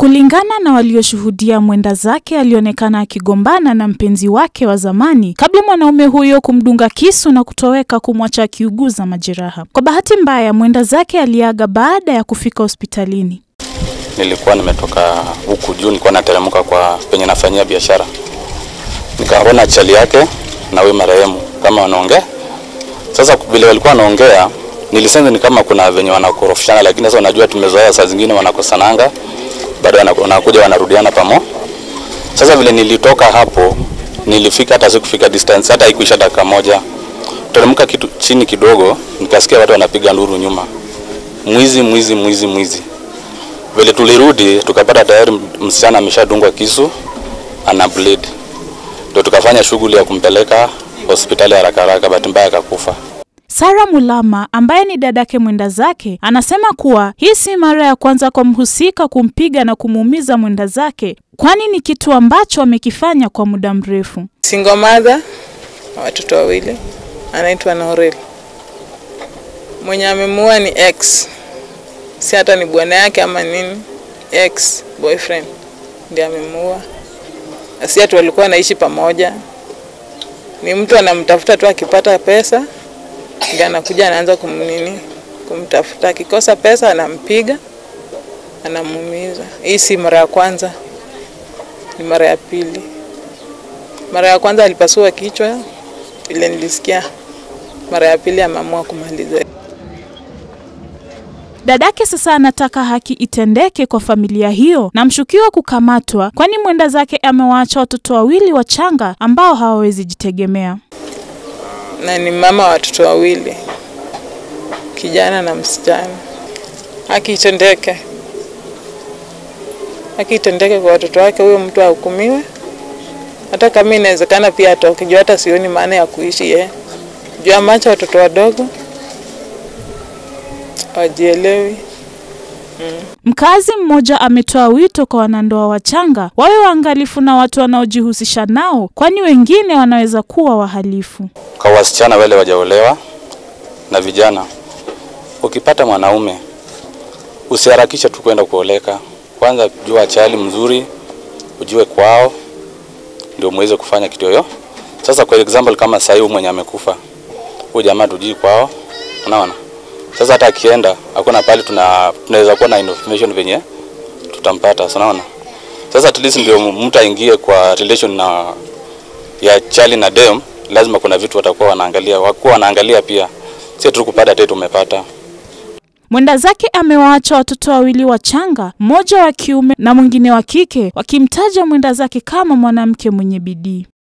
Kulingana na walioshuhudia, mwenda zake alionekana akigombana na mpenzi wake wa zamani kabla mwanaume huyo kumdunga kisu na kutoweka kumwacha akiuguza majeraha. Kwa bahati mbaya, mwenda zake aliaga baada ya kufika hospitalini. Nilikuwa nimetoka huku juu, nilikuwa nateremka kwa penye nafanyia biashara. Nikaona chali yake na wewe marehemu kama wanaongea. Sasa vile walikuwa wanaongea, nilisema ni kama kuna venye wanakorofishana, lakini sasa unajua tumezoea saa zingine wanakosananga. Baada wanakuja wanarudiana pamoja. Sasa vile nilitoka hapo, nilifika hata sikufika distance, hata ikuisha dakika moja. Tulimka kitu chini kidogo, nikasikia watu wanapiga nduru nyuma. Mwizi. Vile tulirudi, tukapata tayari msichana ameshadungwa kisu, ana bleed. Ndio tukafanya shughuli ya kumpeleka hospitali haraka haraka, bahati mbaya akakufa. Sara Mulama, ambaye ni dadake mwenda zake, anasema kuwa hii si mara ya kwanza kwa mhusika kumpiga na kumuumiza mwenda zake, kwani ni kitu ambacho amekifanya kwa muda mrefu. Single mother, watoto wawili, anaitwa Naurel. Mwenye amemuua ni ex. Si hata ni bwana yake ama nini, ex boyfriend ndiye amemuua. Asi hata walikuwa naishi pamoja. Ni mtu anamtafuta tu akipata pesa. Ngana kuja anaanza kumtafuta, akikosa pesa anampiga, anamuumiza. Hii si mara ya kwanza, ni mara ya pili. Mara ya kwanza alipasua kichwa, ile nilisikia. Mara ya pili ameamua kumaliza. Dadake sasa anataka haki itendeke kwa familia hiyo na mshukiwa kukamatwa, kwani mwenda zake amewaacha watoto wawili wachanga ambao hawawezi jitegemea. Na ni mama watoto wawili, kijana na msichana. Haki itendeke kwa watoto wake, huyo mtu ahukumiwe. Hata kama inawezekana pia atoke, jua hata sioni maana ya kuishi yeye. Jua macho watoto wadogo hajielewi. Mkazi mmoja ametoa wito kwa wanandoa wachanga wawe waangalifu na watu wanaojihusisha nao, kwani wengine wanaweza kuwa wahalifu. Kwa wasichana wale wajaolewa na vijana, ukipata mwanaume usiharakishe tu kwenda kuoleka. Kwanza jua chali mzuri, ujue kwao ndio muweze kufanya kitu hiyo. Sasa kwa example kama sasa huyu mwenye amekufa, huyu jamaa tujii kwao, unaona? Sasa hata akienda hakuna pale tunaweza kuwa na information venye tutampata, unaona? Sasa at least ndio mtu aingie kwa relation na ya chali na dem, lazima kuna vitu watakuwa wanaangalia, pia. Sio tu kupata tu tumepata. Mwenda zake amewaacha watoto wawili wachanga, mmoja wa kiume na mwingine wa kike, wakimtaja mwenda zake kama mwanamke mwenye bidii.